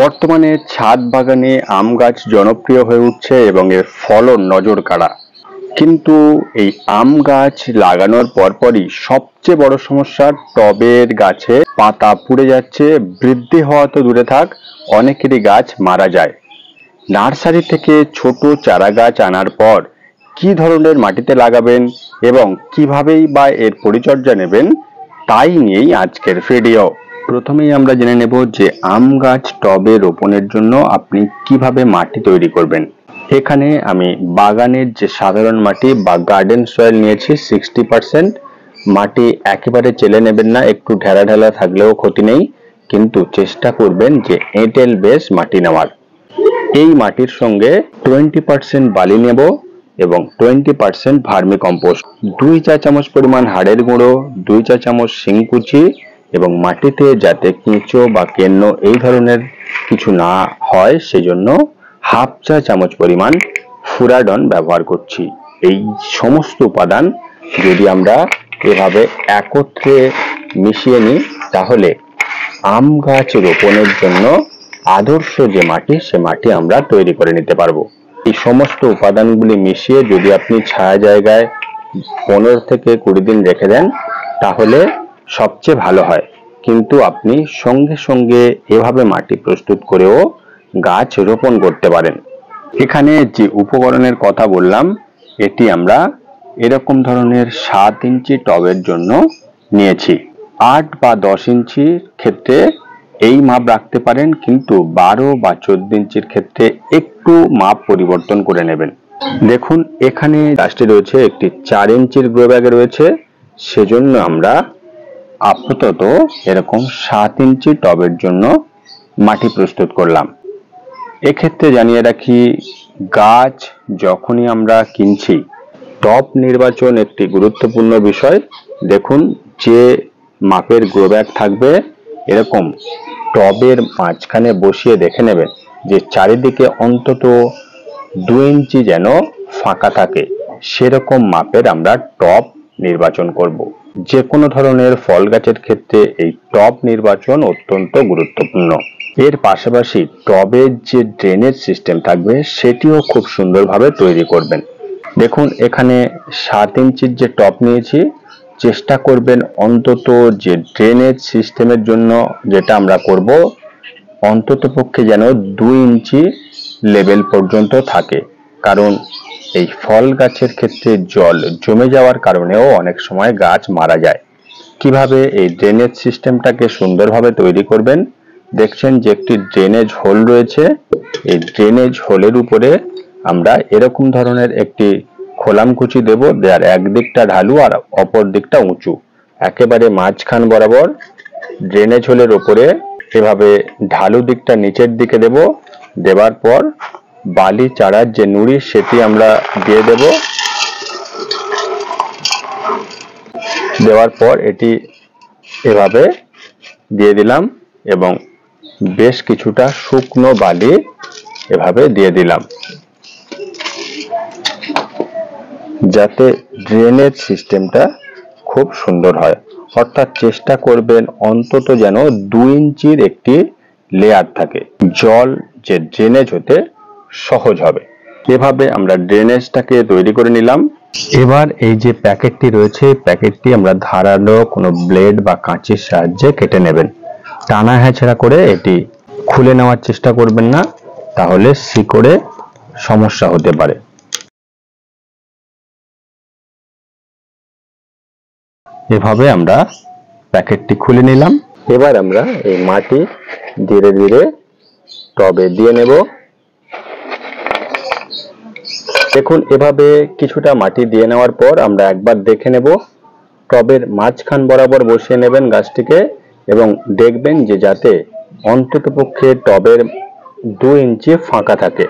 বর্তমানে ছাদ বাগানে আম গাছ জনপ্রিয় হয়ে উঠছে এবং এর ফলন নজর কাড়া। কিন্তু এই আম গাছ লাগানোর পরপরই সবচেয়ে বড় সমস্যা টবের গাছে পাতা পুড়ে যাচ্ছে, বৃদ্ধি হওয়া তো দূরে থাক, অনেকেরই গাছ মারা যায়। নার্সারি থেকে ছোট চারা গাছ আনার পর কি ধরনের মাটিতে লাগাবেন এবং কিভাবেই বা এর পরিচর্যা নেবেন তাই নিয়েই আজকের ভিডিও। প্রথমেই আমরা জেনে নেব যে আম গাছ টবে রোপণের জন্য আপনি কিভাবে মাটি তৈরি করবেন। এখানে আমি বাগানের যে সাধারণ মাটি বা গার্ডেন সয়েল নিয়েছি 60%। মাটি একেবারে চেলে নেবেন না, একটু ঢেলা ঢেলা থাকলেও ক্ষতি নেই, কিন্তু চেষ্টা করবেন যে এঁটেল বেস মাটি নেওয়ার। এই মাটির সঙ্গে 20% বালি নেব এবং 20% ভার্মি কম্পোস্ট, 2 চা চামচ পরিমাণ হাড়ের গুঁড়ো, 2 চা চামচ শিংকুচি, এবং মাটিতে যাতে কেঁচো বা কেন্ন এই ধরনের কিছু না হয় সেজন্য 1/2 চা চামচ পরিমাণ ফুরাডন ব্যবহার করছি। এই সমস্ত উপাদান যদি আমরা এভাবে একত্রে মিশিয়ে নিই তাহলে আম গাছ রোপণের জন্য আদর্শ যে মাটি সে মাটি আমরা তৈরি করে নিতে পারবো। এই সমস্ত উপাদানগুলি মিশিয়ে যদি আপনি ছায়া জায়গায় 15 থেকে 20 দিন রেখে দেন তাহলে সবচেয়ে ভালো হয়, কিন্তু আপনি সঙ্গে সঙ্গে এভাবে মাটি প্রস্তুত করেও গাছ রোপণ করতে পারেন। এখানে যে উপকরণের কথা বললাম এটি আমরা এরকম ধরনের 7 ইঞ্চি টবের জন্য নিয়েছি। 8 বা 10 ইঞ্চি ক্ষেত্রে এই মাপ রাখতে পারেন, কিন্তু 12 বা 14 ইঞ্চির ক্ষেত্রে একটু মাপ পরিবর্তন করে নেবেন। দেখুন এখানে গাছটি রয়েছে একটি 4 ইঞ্চির গ্রো ব্যাগে রয়েছে, সেজন্য আমরা আপাতত এরকম 7 ইঞ্চি টবের জন্য মাটি প্রস্তুত করলাম। এক্ষেত্রে জানিয়ে রাখি গাছ যখনই আমরা কিনছি টব নির্বাচন একটি গুরুত্বপূর্ণ বিষয়। দেখুন যে মাপের গ্রো ব্যাগ থাকবে এরকম টবের মাঝখানে বসিয়ে দেখে নেবেন যে চারিদিকে অন্তত 2 ইঞ্চি যেন ফাঁকা থাকে, সেরকম মাপের আমরা টব নির্বাচন করব। যে কোনো ধরনের ফল গাছের ক্ষেত্রে এই টব নির্বাচন অত্যন্ত গুরুত্বপূর্ণ। এর পাশাপাশি টবের যে ড্রেনেজ সিস্টেম থাকবে সেটিও খুব সুন্দরভাবে তৈরি করবেন। দেখুন এখানে 7 ইঞ্চির যে টব নিয়েছি চেষ্টা করবেন অন্তত যে ড্রেনেজ সিস্টেমের জন্য যেটা আমরা করব অন্ততপক্ষে যেন 2 ইঞ্চি লেভেল পর্যন্ত থাকে, কারণ এই ফল গাছের ক্ষেত্রে জল জমে যাওয়ার কারণেও অনেক সময় গাছ মারা যায়। কিভাবে এই ড্রেনেজ সিস্টেমটাকে সুন্দরভাবে তৈরি করবেন, দেখছেন যে একটি ড্রেনেজ হোল রয়েছে, এই ড্রেনেজ হোলের উপরে আমরা এরকম ধরনের একটি খোলামকুচি দেব, যার একদিকটা ঢালু আর অপর দিকটা উঁচু। একেবারে মাঝখান বরাবর ড্রেনেজ হোলের ওপরে এভাবে ঢালু দিকটা নিচের দিকে দেব, দেবার পর বালি চারার যে নুড়ি সেটি আমরা দিয়ে দেব, দেওয়ার পর এটি এভাবে দিয়ে দিলাম এবং বেশ কিছুটা শুকনো বালি এভাবে দিয়ে দিলাম যাতে ড্রেনেজ সিস্টেমটা খুব সুন্দর হয়। অর্থাৎ চেষ্টা করবেন অন্তত যেন 2 ইঞ্চির একটি লেয়ার থাকে, জল যে ড্রেনেজ হতে সহজ হবে। এভাবে আমরা ড্রেনেজটাকে তৈরি করে নিলাম। এবার এই যে প্যাকেটটি রয়েছে প্যাকেটটি আমরা ধারালো কোনো ব্লেড বা কাঁচির সাহায্যে কেটে নেবেন, টানা হ্যাঁচড়া করে এটি খুলে নেওয়ার চেষ্টা করবেন না, তাহলে শিকড়ে সমস্যা হতে পারে। এভাবে আমরা প্যাকেটটি খুলে নিলাম। এবার আমরা এই মাটি ধীরে ধীরে টবে দিয়ে নেব। দেখুন এভাবে কিছুটা মাটি দিয়ে নেওয়ার পর আমরা একবার দেখে নেব, টবের মাঝখান বরাবর বসিয়ে নেবেন গাছটিকে এবং দেখবেন যে যাতে অন্ততপক্ষে টবের 2 ইঞ্চি ফাঁকা থাকে,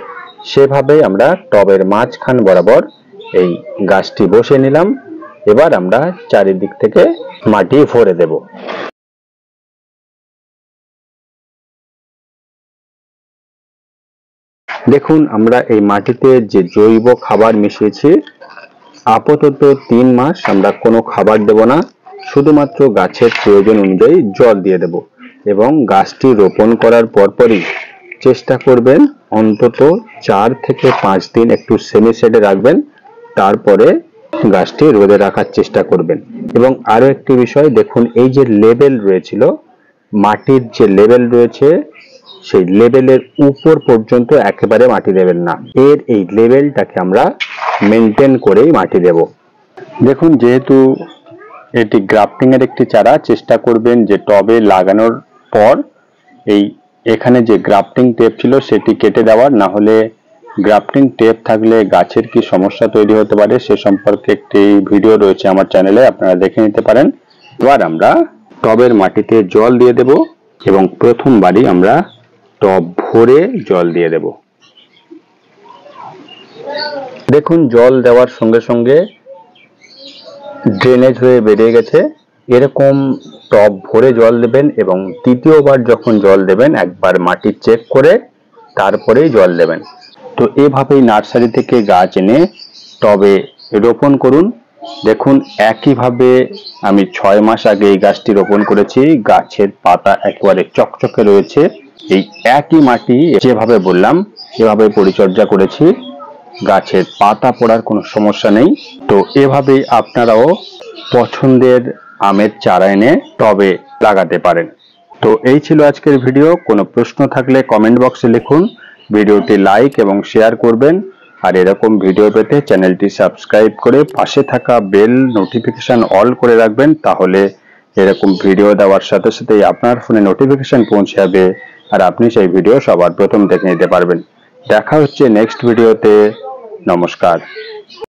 সেভাবেই আমরা টবের মাঝখান বরাবর এই গাছটি বসিয়ে নিলাম। এবার আমরা চারিদিক থেকে মাটি ভরে দেব। দেখুন আমরা এই মাটিতে যে জৈব খাবার মিশিয়েছি, আপাতত 3 মাস আমরা কোনো খাবার দেব না, শুধুমাত্র গাছের প্রয়োজন অনুযায়ী জল দিয়ে দেব। एवं गाछटी रोपण करार परपरई चेष्टा करबेन अंतत 4 থেকে 5 दिन एकटू सेमी शेडे राखबेन तारपरे गाछटी रोदे राखार चेष्टा करबेन। एवं आरो एकटी विषय देखुन एई जे लेबेल रयेछिलो माटिर जे लेबेल रयेछे सेई लेबेलेर ऊपर पर्यन्त एकेबारे माटी देबेन ना, एर एई लेबेलटाके आमरा मेनटेन करेई माटी देब। देखुन जेहेतु एटी ग्राफ्टिंग एर एकटी चारा चेष्टा करबेन जे टबे लागानोर पर एई एखाने जे ग्राफ्टिंग टेप छिलो सेटी केटे देवार, ना होले ग्राफ्टिंग टेप थाकले गाछेर की समस्या तैरी होते पारे से सम्पर्के एकटी भिडियो रयेछे आमार चैनेले आपनारा देखे निते पारेन। एबार आमरा टबेर माटिते जल दिये देब एबं प्रथमबारई आमरा टब भरे जल दिये देब। देखुन जल देवार संगे संगे ड्रेनेज हुए बेड़े गेछे, एरकम टब भरे जल देबेन एवं द्वितीयबार जखन जल देबेन एकबार माटी चेक करे तारपरेई जल देबेन। तो एइभाबेई नार्सारि थेके गाछ एने टबे रोपण करुन। देखुन एकइभाबे आमि 6 मास आगे एई गाछटी रोपण करेछि, गाछेर पाता एकेबारे चकचके रयेछे। एई एकई माटी जेभाबे बोललाम एभाबे परिचर्या करेछि, गाछेर पाता पड़ार कोनो समस्या नहीं। तो एभाबेई आपनाराओ पछंदेर आमेर चारा एने टबे लागाते पारेन। तो एई छिलो आजकेर भिडियो। कोनो प्रश्न थाकले कमेंट बक्से लिखुन, भिडियोटी लाइक एवं शेयर करबेन और एरकम भिडियो पेते चैनलटी सबस्क्राइब करे पाशे थाका बेल नोटिफिकेशन अल करे राखबेन, ताहले एरकम भिडियो देवार साथे साथेई आपनार फोने नोटिफिकेशन पौंछाबे और आपनि सेई भिडियो सबार प्रथम देखे निते पारबेन। देखा होच्छे नेक्स्ट भिडियोते। नमस्कार।